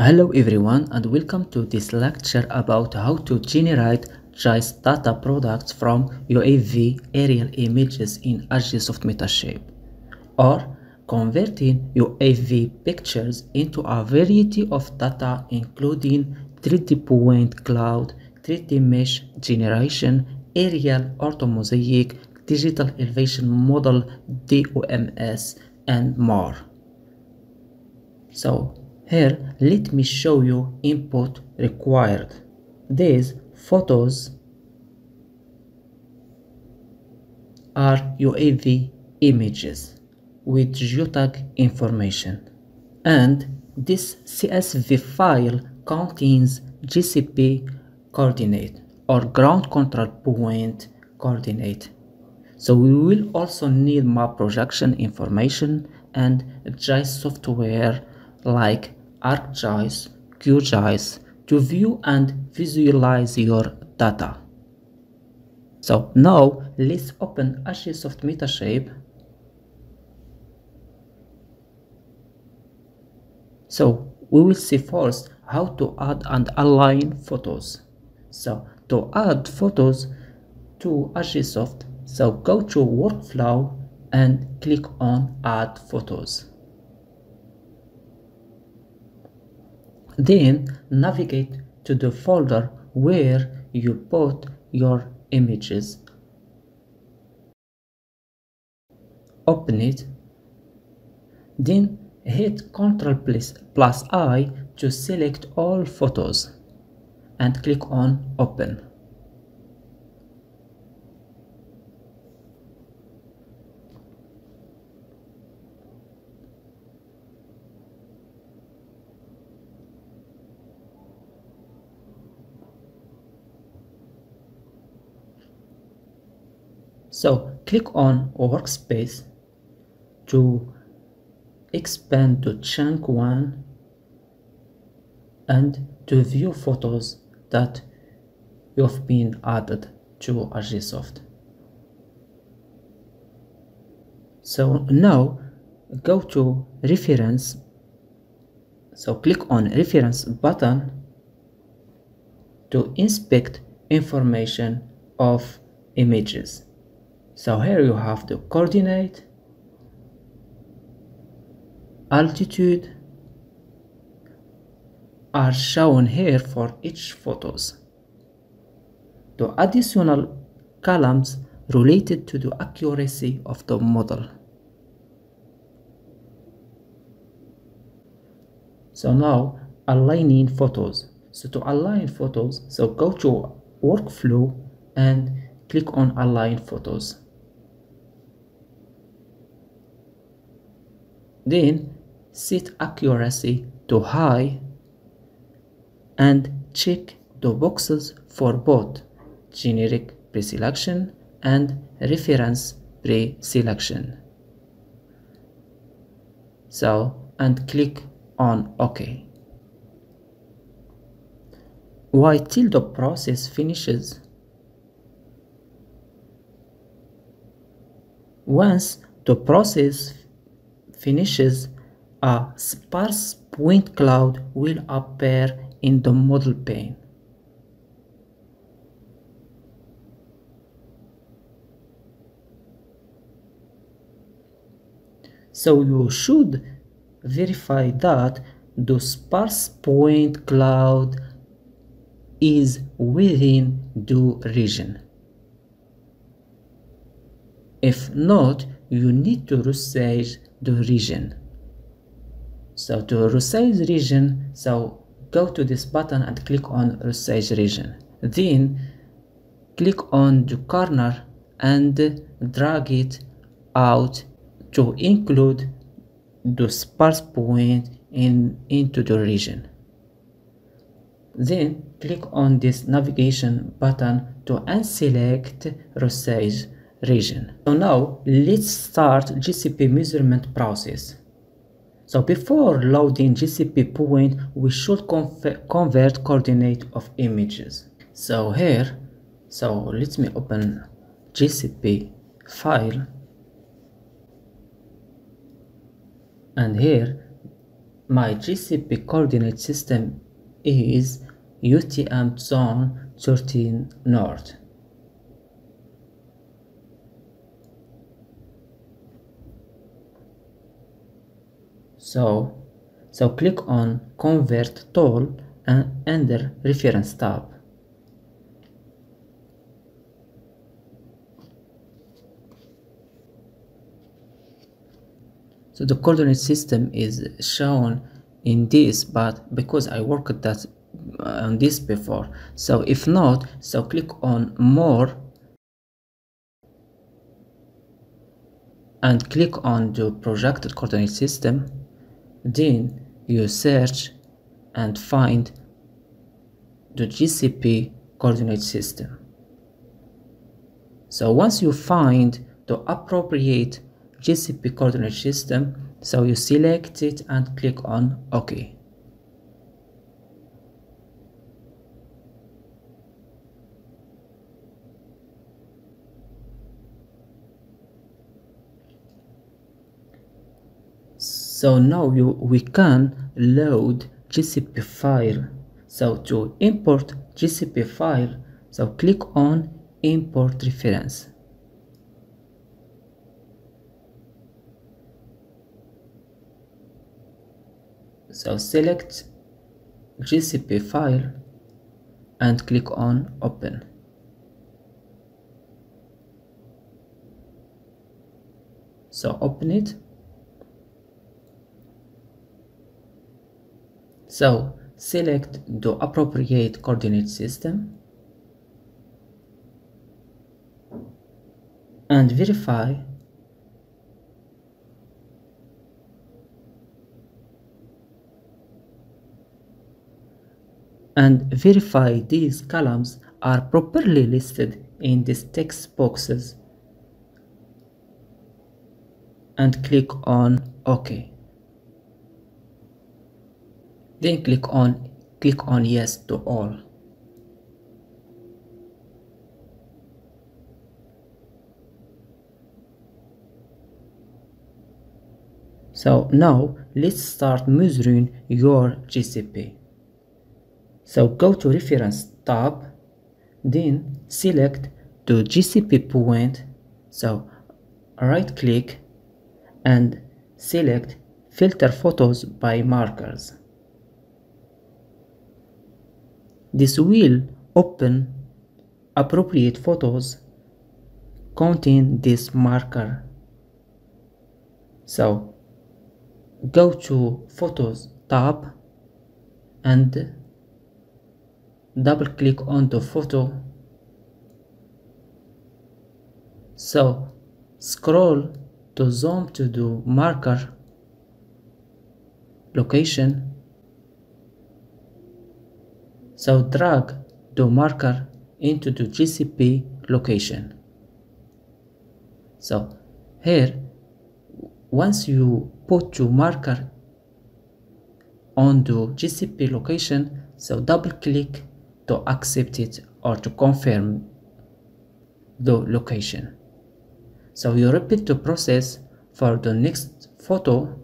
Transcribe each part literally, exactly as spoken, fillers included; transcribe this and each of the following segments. Hello everyone and welcome to this lecture about how to generate G I S data products from U A V aerial images in Agisoft Metashape, or converting U A V pictures into a variety of data including three D point cloud, three D mesh generation, aerial orthomosaic, digital elevation model, D E M S, and more. So here, let me show you input required. These photos are U A V images with geotag information. And this C S V file contains G C P coordinate or ground control point coordinate. So we will also need map projection information and G I S software like ArcGIS, Q G I S to view and visualize your data. So now let's open Agisoft Metashape. So we will see first how to add and align photos. So to add photos to Agisoft, so go to workflow and click on add photos. Then navigate to the folder where you put your images. Open it. Then hit control plus I to select all photos and click on open. So click on workspace to expand to chunk one and to view photos that you've been added to Agisoft. So now go to reference. So click on reference button to inspect information of images. So here you have the coordinate, altitude are shown here for each photos. The additional columns related to the accuracy of the model. So now aligning photos. So to align photos, so go to workflow and click on align photos. Then set accuracy to high and check the boxes for both generic preselection and reference preselection. So, and click on OK. Wait till the process finishes. Once the process finishes, a sparse point cloud will appear in the model pane. So you should verify that the sparse point cloud is within the region. If not, you need to resize the region. So to resize region, so go to this button and click on resize region. Then click on the corner and drag it out to include the sparse point in into the region. Then click on this navigation button to unselect resize region. So now let's start G C P measurement process. So before loading G C P point, we should convert coordinate of images. So here, so let me open G C P file. And here My G C P coordinate system is U T M zone thirteen north. So, so click on Convert Tool and enter Reference tab. So the coordinate system is shown in this, but because I worked that on this before, so if not, so click on More and click on the projected coordinate system. Then you search and find the G C P coordinate system. So once you find the appropriate G C P coordinate system, so you select it and click on OK. So now you, we can load G C P file. So to import G C P file, so click on Import Reference. So select G C P file and click on Open. So open it. So select the appropriate coordinate system and verify. And verify these columns are properly listed in these text boxes and click on OK. Then click on click on Yes to all. So now let's start measuring your G C P. So go to Reference tab, then select the G C P point. So right click and select Filter Photos by Markers. This will open appropriate photos containing this marker. So go to Photos tab and double click on the photo. So scroll to zoom to the marker location. So drag the marker into the G C P location. So here, once you put your marker on the G C P location, so double click to accept it or to confirm the location. So you repeat the process for the next photo.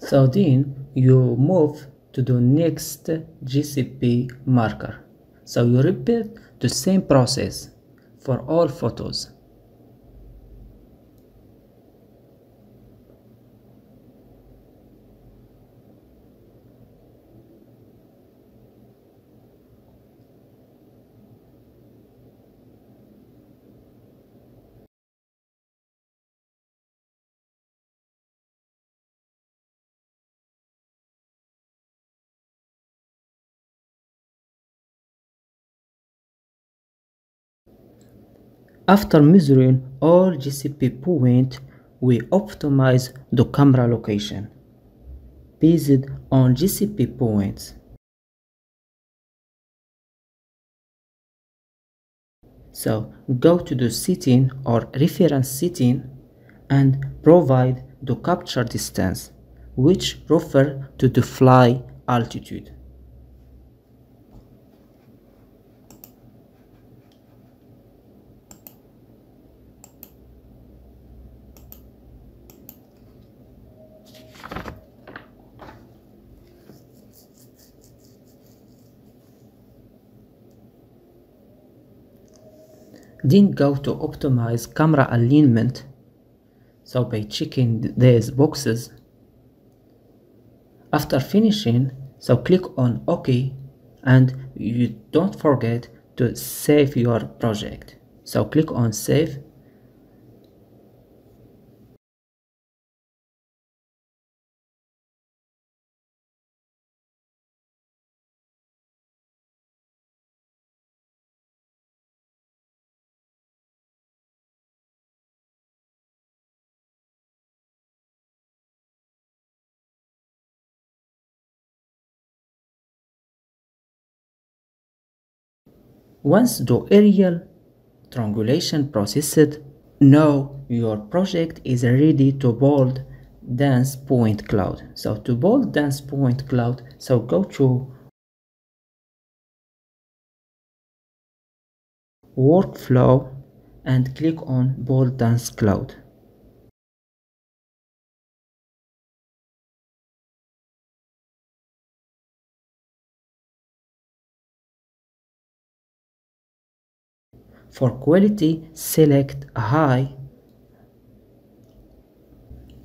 So then you move to the next G C P marker. So you repeat the same process for all photos. After measuring all G C P points, we optimize the camera location based on G C P points. So go to the setting or reference setting and provide the capture distance, which refer to the fly altitude. Then go to optimize camera alignment. So by checking these boxes, after finishing, so click on OK, and you don't forget to save your project. So click on save. Once the aerial triangulation processed, now your project is ready to build dense point cloud. So to build dense point cloud, so go to workflow and click on build dense cloud. For quality, select high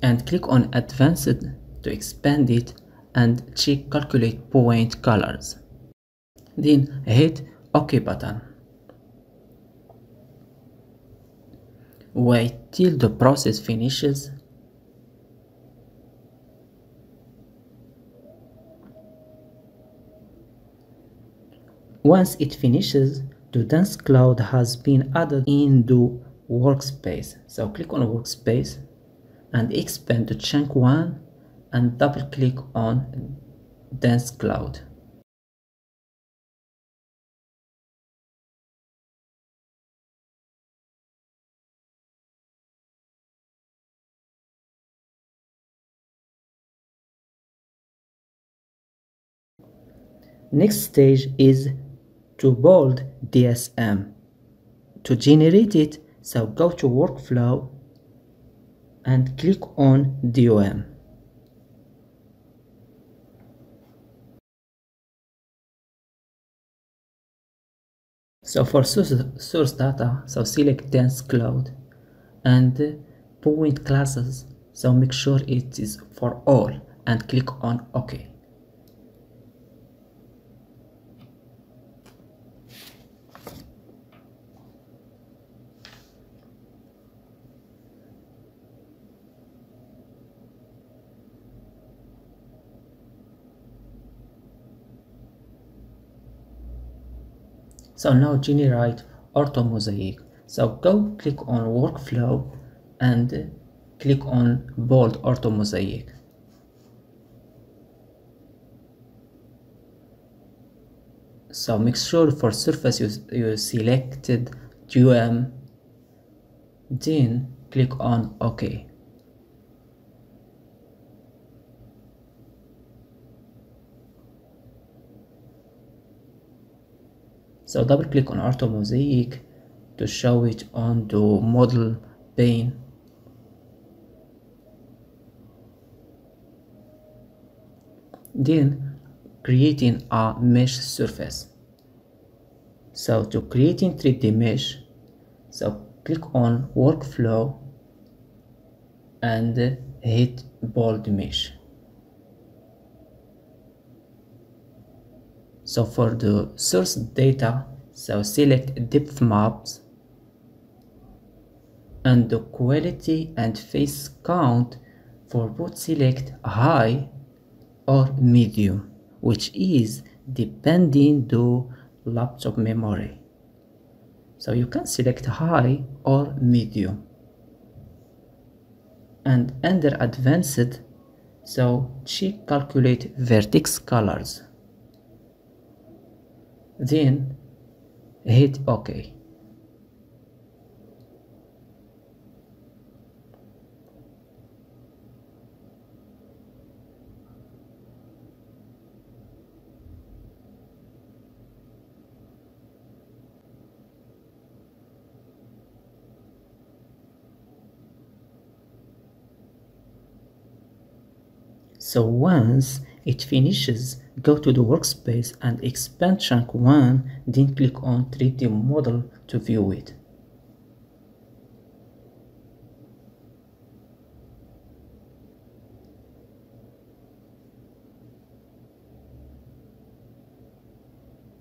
and click on advanced to expand it and check calculate point colors. Then hit OK button. Wait till the process finishes. Once it finishes, the dense cloud has been added in the workspace. So click on workspace and expand to chunk one and double click on dense cloud. Next stage is to build D S M. To generate it, so go to workflow and click on D E M. So for source, source data, so select dense cloud and point classes, so make sure it is for all and click on OK. So now generate ortho mosaic. So go click on workflow and click on bold ortho mosaic. So make sure for surface you, you selected U M, then click on OK. So double click on ortho mosaic to show it on the model pane. Then creating a mesh surface. So to creating three D mesh, so click on workflow and hit bold mesh. So for the source data, so select depth maps and the quality and face count for both select high or medium, which is depending the laptop memory. So you can select high or medium and under advanced, so check calculate vertex colors. Then hit OK. So once it finishes, go to the workspace and expand chunk one, then click on three D model to view it.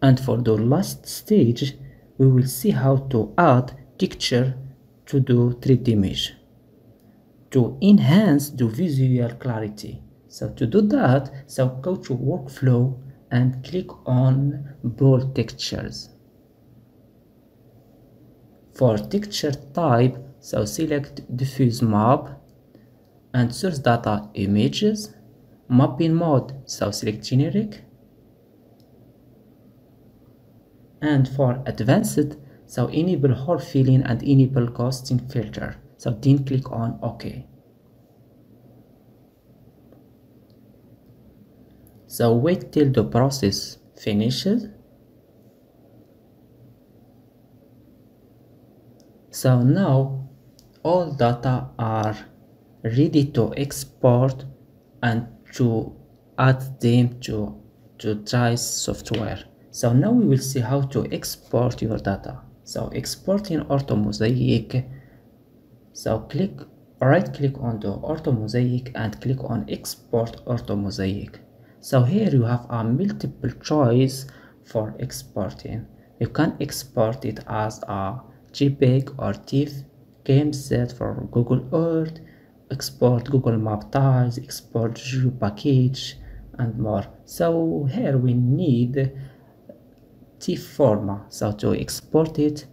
And for the last stage, we will see how to add texture to the three D image to enhance the visual clarity. So to do that, so go to workflow and click on bold textures. For texture type, so select diffuse map and source data images. Mapping mode, so select generic. And for advanced, so enable hole filling and enable ghosting filter. So then click on OK. So wait till the process finishes. So now all data are ready to export and to add them to to GIS software. So now we will see how to export your data. So exporting ortho mosaic. So click, right click on the ortho mosaic and click on export ortho mosaic. So here you have a multiple choice for exporting. You can export it as a JPEG or TIFF, game set for Google Earth, export Google Map tiles, export geo package, and more. So here we need TIFF format, so to export it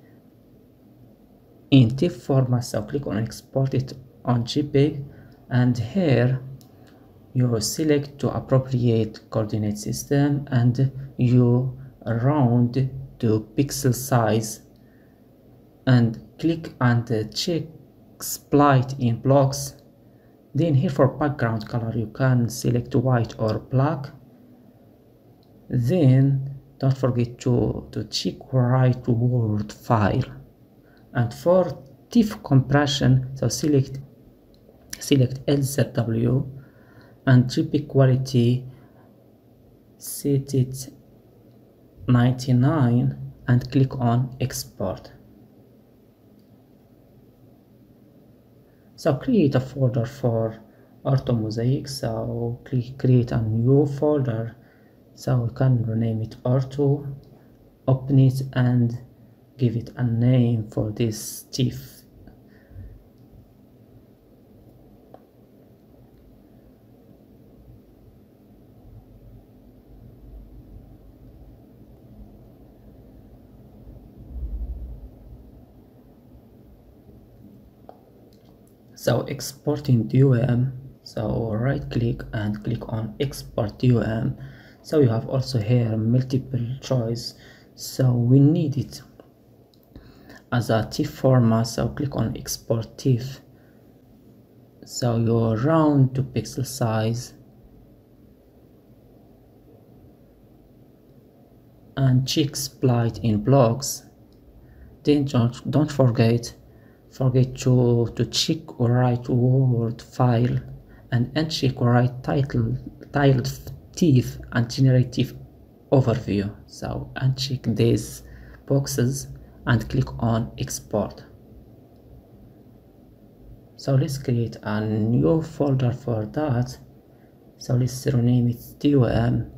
in TIFF format, so click on export it on JPEG, and here you select to appropriate coordinate system and you round to pixel size and click and check split in blocks. Then here for background color you can select white or black. Then don't forget to, to check write word file. And for TIFF compression, so select select L Z W and JPEG quality, set it ninety-nine and click on export. So create a folder for orthomosaic, so click create a new folder. So we can rename it ortho, open it and give it a name for this TIFF. So exporting D E M, so right click and click on export D E M. So you have also here multiple choice, so we need it as a TIFF format, so click on export TIFF. So you round to pixel size and check split in blocks. Then don't, don't forget forget to, to check or write word file and uncheck or write title title TIFF and generate TIFF overview. So uncheck these boxes and click on export. So let's create a new folder for that. So let's rename it D E M.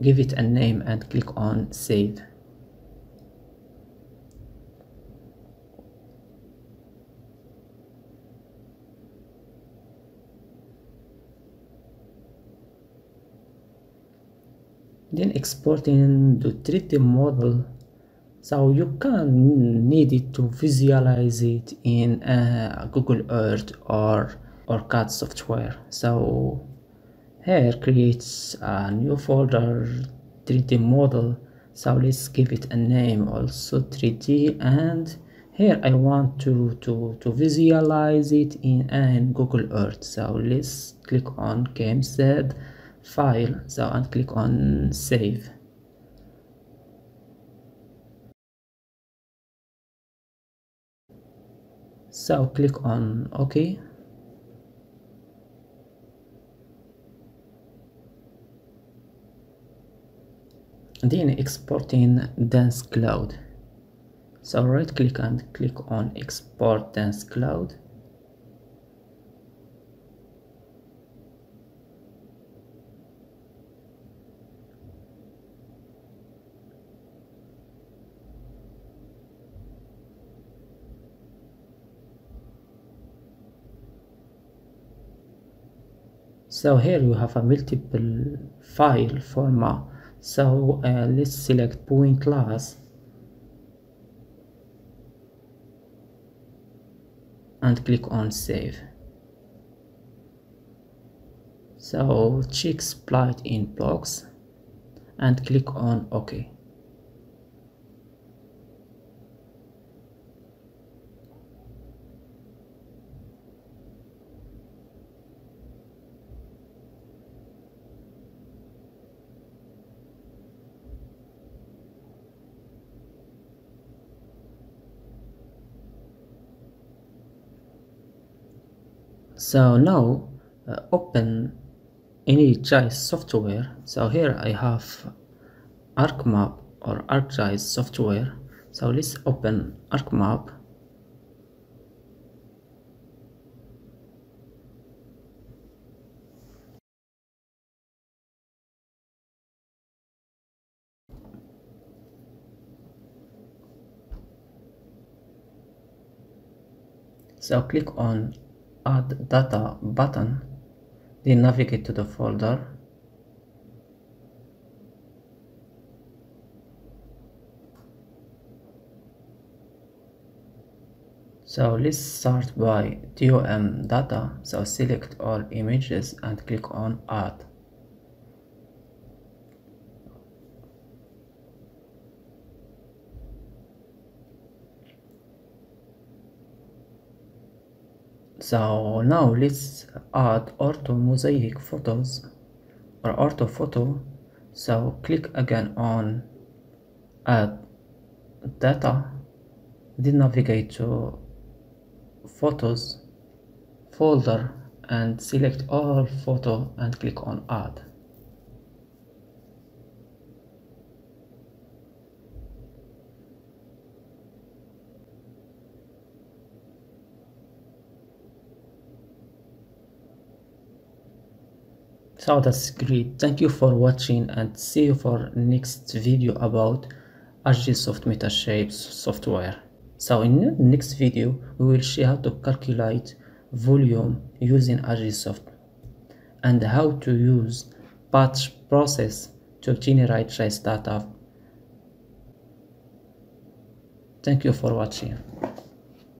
Give it a name and click on save. Then exporting the three D model, so you can need it to visualize it in uh, Google Earth or or C A D software. So here creates a new folder three D model, so let's give it a name also three D, and here I want to to to visualize it in, in Google Earth. So let's click on game set file, so and click on save. So click on OK. and then exporting dense cloud. So right click and click on export dense cloud. So here you have a multiple file format. So uh, let's select point class and click on save. So check split in box and click on OK. So now uh, open any G I S software. So here I have ArcMap or ArcGIS software. So let's open ArcMap. So click on Add Data button, then navigate to the folder. So let's start by D E M data. So select all images and click on Add. So now let's add ortho mosaic photos or ortho photo. So click again on Add Data, then navigate to Photos folder and select all photo and click on Add. So that's great. Thank you for watching and see you for next video about Agisoft Metashape software. So in the next video we will see how to calculate volume using Agisoft and how to use batch process to generate trace data. Thank you for watching.